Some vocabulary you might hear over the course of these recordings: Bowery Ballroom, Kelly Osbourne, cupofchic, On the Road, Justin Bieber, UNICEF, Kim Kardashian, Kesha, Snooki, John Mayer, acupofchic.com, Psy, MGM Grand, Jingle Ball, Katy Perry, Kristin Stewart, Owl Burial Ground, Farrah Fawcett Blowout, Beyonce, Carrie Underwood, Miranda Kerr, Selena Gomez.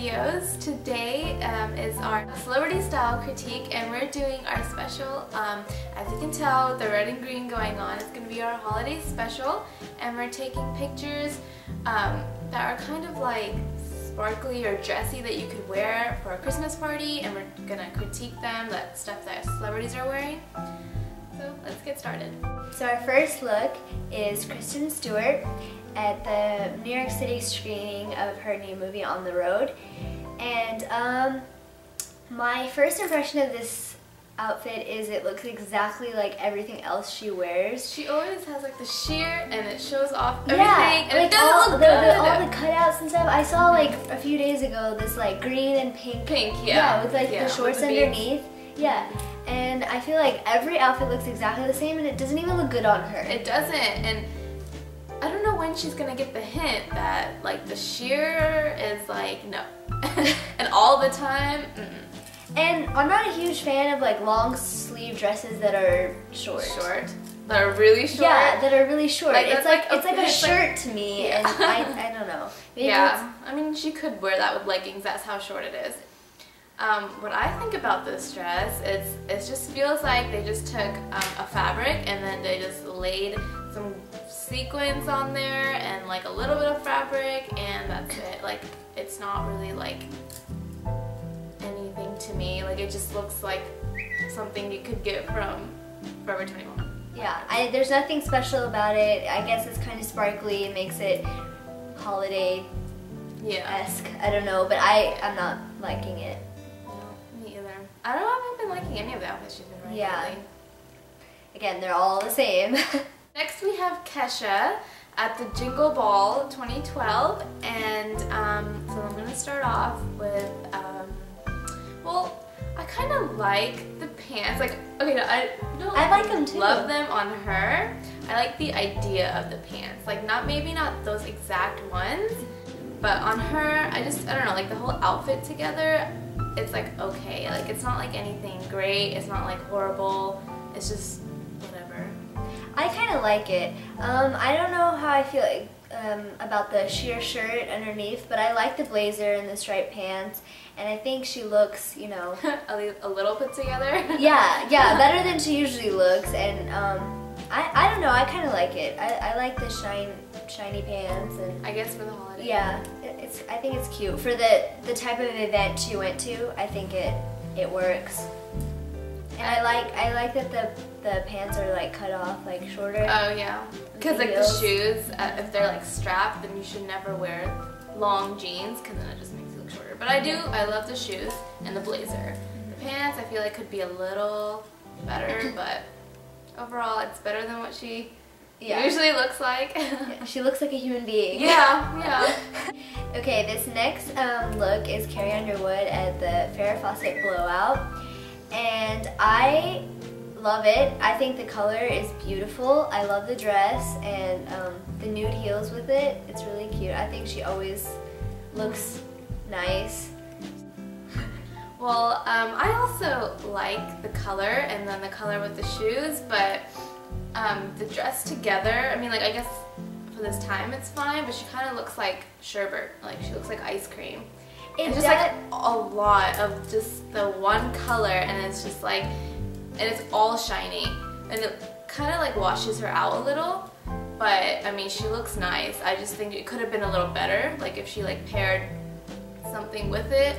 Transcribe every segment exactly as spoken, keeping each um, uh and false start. videos. Today um, is our celebrity style critique, and we're doing our special. Um, as you can tell, the red and green going on. It's going to be our holiday special, and we're taking pictures um, that are kind of like sparkly or dressy that you could wear for a Christmas party, and we're going to critique them, that stuff that celebrities are wearing. So let's get started. So our first look is Kristin Stewart at the New York City screening of her new movie On the Road. And um, my first impression of this outfit is it looks exactly like everything else she wears. She always has like the sheer and it shows off everything, yeah, and like it doesn't all, look the, good. The, all the cutouts and stuff. I saw like a few days ago this like green and pink. Pink, yeah. Yeah, with like yeah, the shorts the underneath. Yeah. And I feel like every outfit looks exactly the same and it doesn't even look good on her. It doesn't, and I don't know when she's gonna get the hint that like the sheer is like no. And all the time, mm-mm. And I'm not a huge fan of like long sleeve dresses that are short. Short? That are really short? Yeah, that are really short. Like, it's like, like it's like a shirt like, to me, yeah. And I, I don't know. Maybe yeah, I mean she could wear that with leggings, that's how short it is. Um, what I think about this dress, it's it just feels like they just took um, a fabric and then they just laid some sequins on there and like a little bit of fabric and that's it. Like it's not really like anything to me. Like it just looks like something you could get from Forever twenty-one. Yeah, I, there's nothing special about it. I guess it's kind of sparkly. It makes it holiday esque. Yeah. I don't know, but I I'm not liking it. No, me either. I don't know if I've been liking any of the outfits she's been wearing. Yeah. Lately. Again, they're all the same. Next we have Kesha at the Jingle Ball twenty twelve, and um, so I'm gonna start off with. Um, Well, I kind of like the pants. Like, okay, no, I don't I like them too. Love them on her. I like the idea of the pants. Like, not maybe not those exact ones, but on her, I just I don't know. Like the whole outfit together, it's like okay. Like it's not like anything great. It's not like horrible. It's just whatever. I kind of like it. Um, I don't know how I feel like, um, about the sheer shirt underneath, but I like the blazer and the striped pants. And I think she looks, you know, a little put together. Yeah, yeah, better than she usually looks. And um, I, I don't know, I kind of like it. I, I like the shine, shiny pants. And I guess for the holiday. Yeah, it's. I think it's cute for the the type of event she went to. I think it it works. And I like I like that the the pants are like cut off, like shorter. Oh yeah, because like the shoes, uh, if they're like strapped, then you should never wear long jeans because then it just makes. Shorter. But I do, I love the shoes and the blazer. The pants I feel like could be a little better, but overall it's better than what she yeah. usually looks like. Yeah, she looks like a human being. Yeah, yeah. Okay, this next um, look is Carrie Underwood at the Farrah Fawcett Blowout. And I love it. I think the color is beautiful. I love the dress and um, the nude heels with it. It's really cute. I think she always looks nice. Well, um, I also like the color and then the color with the shoes, but um, the dress together, I mean, like, I guess for this time it's fine, but she kind of looks like sherbet, like she looks like ice cream. It's just like a lot of just the one color, and it's just like, and it's all shiny, and it kind of like washes her out a little. But I mean, she looks nice. I just think it could have been a little better, like if she like paired something with it.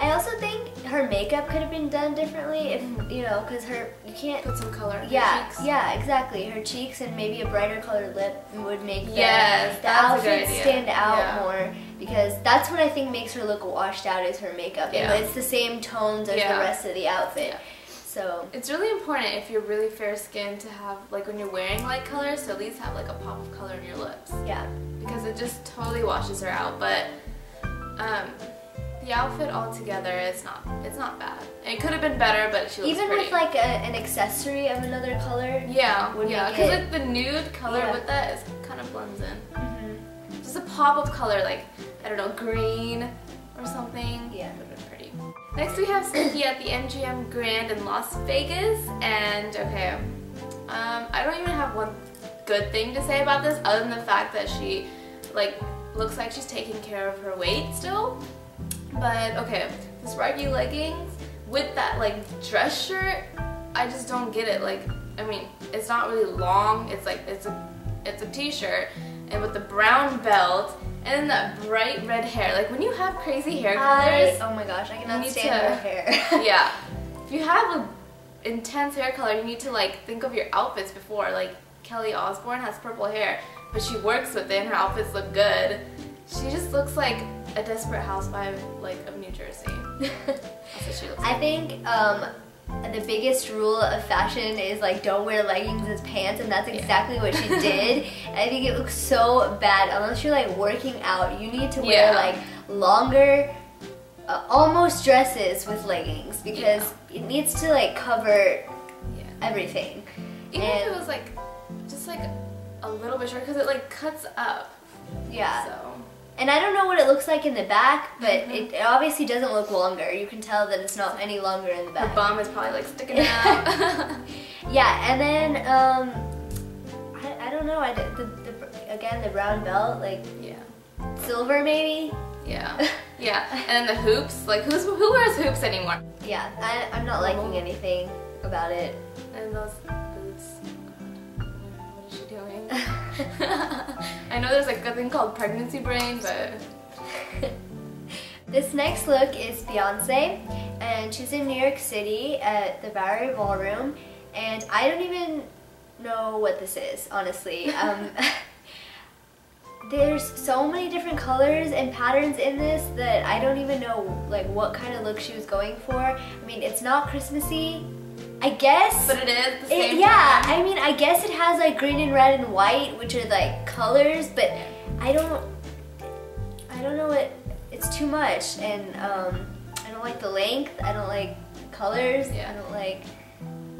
I also think her makeup could have been done differently, if you know, because her you can't put some color. Yeah, her cheeks. Yeah, exactly. Her cheeks and maybe a brighter colored lip would make yes, the, the outfit stand out yeah. more, because that's what I think makes her look washed out is her makeup. Yeah. And it's the same tones as yeah. the rest of the outfit. Yeah. So it's really important if you're really fair skinned to have like when you're wearing light colors, so at least have like a pop of color in your lips. Yeah, because it just totally washes her out, but. Um, the outfit altogether is not, it's not bad. It could have been better, but she looks even pretty. With like a, an accessory of another color. Yeah, yeah, because like the nude color yeah. with that is kind of blends in. Mm-hmm. Just a pop of color, like, I don't know, green or something. Yeah. Would have been pretty. Next we have Snooki at the M G M Grand in Las Vegas, and okay, um, I don't even have one good thing to say about this other than the fact that she, like, looks like she's taking care of her weight still, But okay, the sparky leggings with that like dress shirt, I just don't get it. Like, I mean, it's not really long. It's like it's a it's a t-shirt, and with the brown belt, and then that bright red hair. Like when you have crazy hair colors, I, oh my gosh, I cannot stand your hair. Yeah, if you have a intense hair color, you need to like think of your outfits before. Like Kelly Osbourne has purple hair, but she works with it and her outfits look good. She just looks like a desperate housewife, like of New Jersey. That's what she looks like. I think um, the biggest rule of fashion is like don't wear leggings as pants, and that's exactly yeah. what she did. And I think it looks so bad. Unless you're like working out, you need to wear yeah. like longer Uh, almost dresses with leggings, because yeah. it needs to like cover yeah. everything. Even and if it was like just like a little bit short, because it like cuts up. Yeah. So. And I don't know what it looks like in the back, but mm-hmm. it, it obviously doesn't look longer. You can tell that it's not any longer in the back. Her bum is probably like sticking out. Yeah, and then um, I, I don't know. I did the, the again the brown belt, like yeah, silver maybe. Yeah, yeah, and then the hoops. Like, who's who wears hoops anymore? Yeah, I, I'm not liking anything about it. And those boots. Oh God. What is she doing? I know there's like a thing called pregnancy brain, but this next look is Beyonce, and she's in New York City at the Bowery Ballroom, and I don't even know what this is, honestly. Um, There's so many different colors and patterns in this that I don't even know like what kind of look she was going for. I mean, it's not Christmassy, I guess. But it is the same it, yeah, time. I mean, I guess it has like green and red and white, which are like colors, but I don't, I don't know what, it's too much. And um, I don't like the length, I don't like colors, yeah. I don't like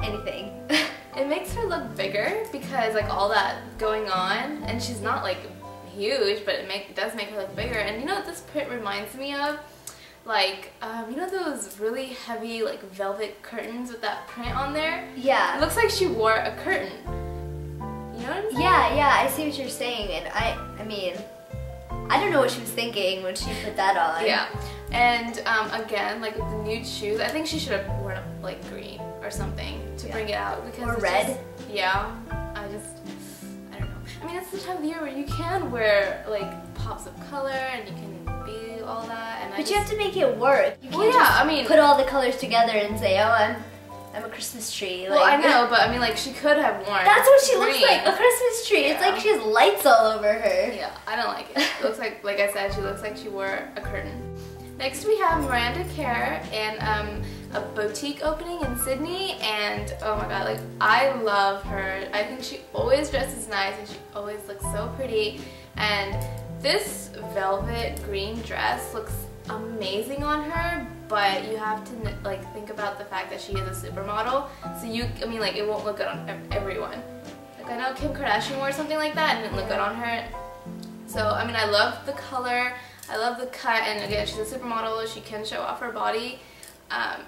anything. It makes her look bigger because like all that going on, and she's not like huge, but it, make, it does make her look bigger. And you know what this print reminds me of? Like, um, you know those really heavy like velvet curtains with that print on there? Yeah. It looks like she wore a curtain. You know what I'm saying? Yeah, yeah, I see what you're saying. And I, I mean, I don't know what she was thinking when she put that on. Yeah. And um, again, like with the nude shoes, I think she should have worn like green or something to yeah. bring it out. Because or red. Just, yeah. I just... I mean, it's the time of the year where you can wear like pops of color and you can be all that. And but I you just... have to make it work. You can't well, yeah, just I mean, put all the colors together and say, oh, I'm, I'm a Christmas tree. Like, well, I know, but I mean, like she could have worn. That's what she green. looks like, a Christmas tree. Yeah. It's like she has lights all over her. Yeah, I don't like it. It looks like, like I said, she looks like she wore a curtain. Next, we have Miranda Kerr and um, a boutique opening in Sydney, and oh my god, like I love her. I think she always dresses nice and she always looks so pretty, and this velvet green dress looks amazing on her, but you have to like think about the fact that she is a supermodel, so you, I mean like it won't look good on everyone. Like I know Kim Kardashian wore something like that and it didn't look good on her. So I mean I love the color, I love the cut, and again she's a supermodel, she can show off her body. Um,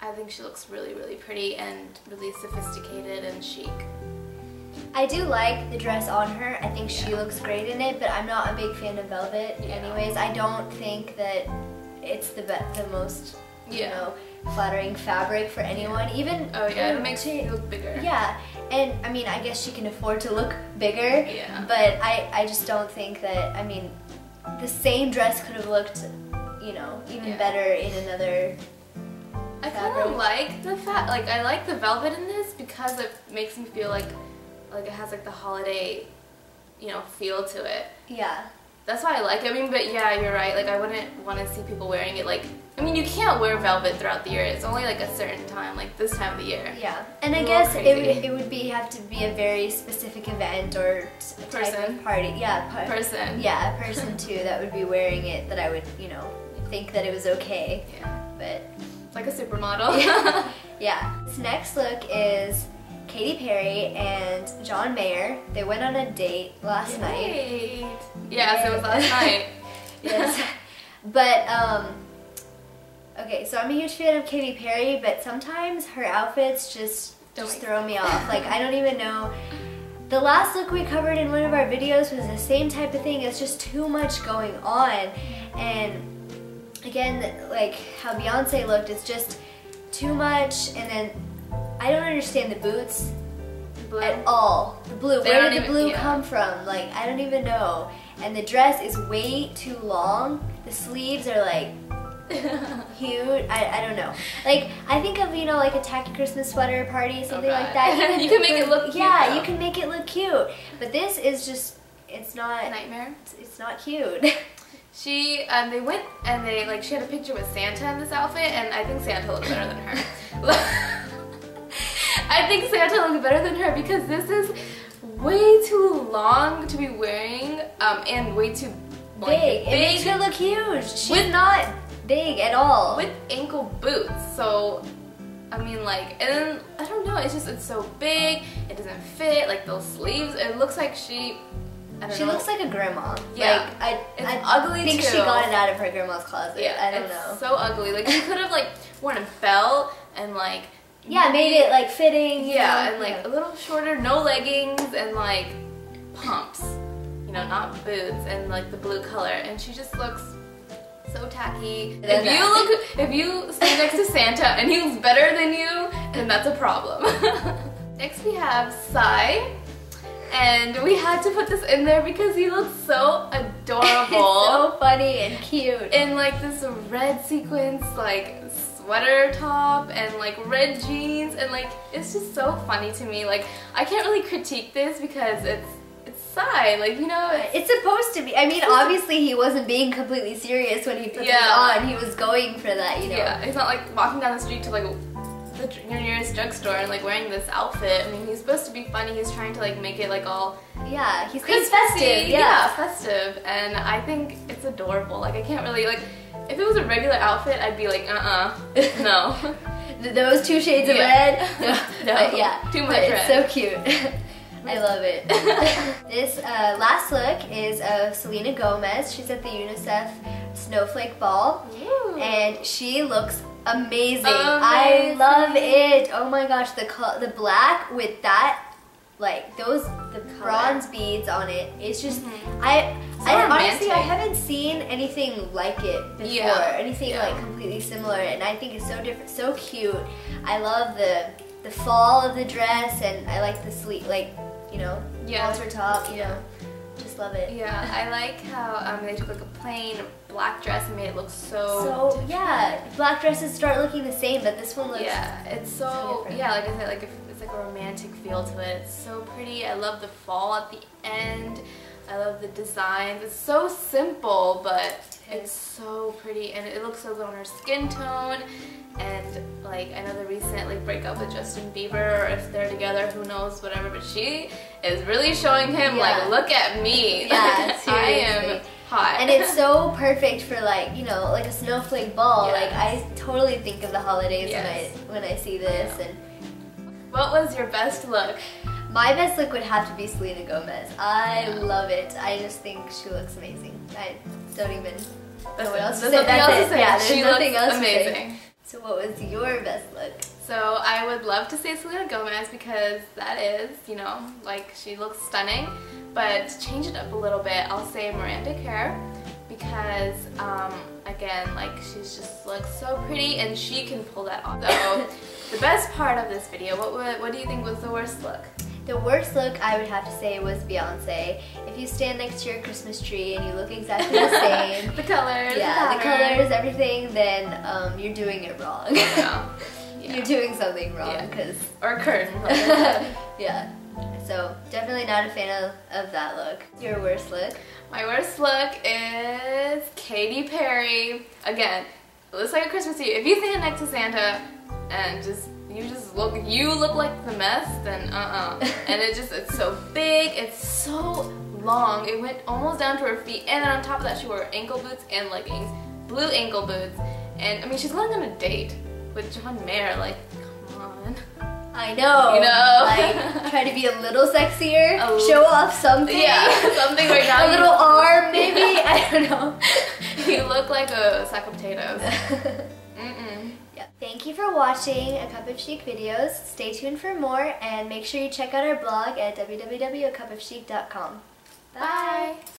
I think she looks really, really pretty and really sophisticated and chic. I do like the dress on her. I think she yeah. looks great in it, but I'm not a big fan of velvet yeah. anyways. I don't think that it's the the most, you yeah. know, flattering fabric for anyone. Even oh yeah, it makes you look bigger. Yeah, and I mean, I guess she can afford to look bigger, yeah. but I, I just don't think that, I mean, the same dress could have looked, you know, even yeah. better in another... I kind of like the fact, like I like the velvet in this because it makes me feel like, like it has like the holiday, you know, feel to it. Yeah. That's why I like it. I mean, but yeah, you're right. Like I wouldn't want to see people wearing it. Like, I mean, you can't wear velvet throughout the year. It's only like a certain time, like this time of the year. Yeah. And I guess it would, it would be have to be a very specific event or type person of party. Yeah. Par person. Yeah, a person too that would be wearing it that I would, you know, think that it was okay. Yeah. But. Like a supermodel. Yeah. Yeah. This next look is Katy Perry and John Mayer. They went on a date last Yay. night. Yeah, so it was last night. Yes. But, um, okay, so I'm a huge fan of Katy Perry, but sometimes her outfits just, just throw me off. Like, I don't even know. The last look we covered in one of our videos was the same type of thing. It's just too much going on. And again, like how Beyonce looked, it's just too much. And then I don't understand the boots blue. at all. The blue, they where did the blue even, yeah. come from? Like, I don't even know. And the dress is way too long. The sleeves are like huge. I, I don't know. Like, I think of, you know, like a tacky Christmas sweater party, something oh like that. You can make it look cute. Yeah, though. you can make it look cute. But this is just, it's not. A nightmare? It's, it's not cute. She, um, they went and they, like, she had a picture with Santa in this outfit, and I think Santa looked better than her. I think Santa looked better than her because this is way too long to be wearing, um, and way too like, big. big. It makes her look huge. She's with, not big at all. With ankle boots, so, I mean, like, and then, I don't know, it's just, it's so big, it doesn't fit, like, those sleeves, it looks like she, I don't she know. looks like a grandma. Yeah. Like, I, it's I ugly think too. she got it out of her grandma's closet. Yeah, I don't it's know. so ugly. Like, she could have, like, worn a belt and, like, yeah, made it like fitting. Yeah, and like a little shorter, no leggings, and like pumps. You know, not boots, and like the blue color. And she just looks so tacky. If you look, if you stand next to Santa and he looks better than you, then that's a problem. Next we have Psy, and we had to put this in there because he looks so adorable, so funny and cute, in like this red sequence, like. Sweater top and like red jeans, and like it's just so funny to me. Like, I can't really critique this because it's it's Psy, like, you know, it's, it's supposed to be. I mean, obviously he wasn't being completely serious when he put yeah. it on. He was going for that, you know. Yeah, he's not like walking down the street to like the your nearest drugstore and like wearing this outfit. I mean, he's supposed to be funny. He's trying to like make it like all yeah, he's Christmas festive. Yeah. yeah, festive, and I think it's adorable. Like, I can't really like. If it was a regular outfit, I'd be like, uh-uh, no. Those two shades yeah. of red? No, no. But yeah, too much but it's red. So cute. I love it. This uh, last look is of Selena Gomez. She's at the UNICEF Snowflake Ball, Ooh. and she looks amazing. amazing. I love it. Oh my gosh, the the black with that. Like those, the bronze beads on it. It's just, mm-hmm. I, so I honestly, I haven't seen anything like it before. Yeah. Anything yeah. like completely similar, and I think it's so different, so cute. I love the the fall of the dress, and I like the sleeve, like you know, yeah. halter top. You yeah. know, just love it. Yeah, I like how um, they took like a plain black dress and made it look so. So different. yeah, black dresses start looking the same, but this one looks. Yeah, it's so, so different. yeah. Like I said, like. If, like a romantic feel to it. It's so pretty. I love the fall at the end. I love the designs. It's so simple, but it's so pretty, and it looks so good on her skin tone. And like, I know the recent like breakup with Justin Bieber, or if they're together, who knows, whatever. But she is really showing him yeah. like, look at me. Yeah, seriously. I am hot. And it's so perfect for like, you know, like a snowflake ball. Yes. Like, I totally think of the holidays yes. when I when I see this. I and. What was your best look? My best look would have to be Selena Gomez. I yeah. love it. I just think she looks amazing. I don't even know what else to say. That's it. Yeah, there's nothing else to say. Amazing. So what was your best look? So I would love to say Selena Gomez because that is, you know, like she looks stunning. But to change it up a little bit, I'll say Miranda Kerr because, um, again, like she's just looks so pretty and she can pull that off. So, the best part of this video, what, what what do you think was the worst look? The worst look, I would have to say, was Beyonce. If you stand next to your Christmas tree and you look exactly the same, the colors, yeah, the, the colors, everything, then um, you're doing it wrong. Yeah. Yeah. You're doing something wrong, because yeah. or a curtain. Yeah. So definitely not a fan of, of that look. Your worst look? My worst look is Katy Perry. Again, it looks like a Christmas tree. If you stand next to Santa. And just you just look you look like the mess, then uh-uh. And it just it's so big, it's so long. It went almost down to her feet, and then on top of that she wore ankle boots and leggings. Blue ankle boots. And I mean, she's going on a date with John Mayer, like, come on. I know. You know? Like, try to be a little sexier. A show off something. Yeah, something right now. A little arm maybe. I don't know. You look like a sack of potatoes. Mm-mm. Thank you for watching A Cup of Chic videos. Stay tuned for more, and make sure you check out our blog at w w w dot a cup of chic dot com. Bye! Bye.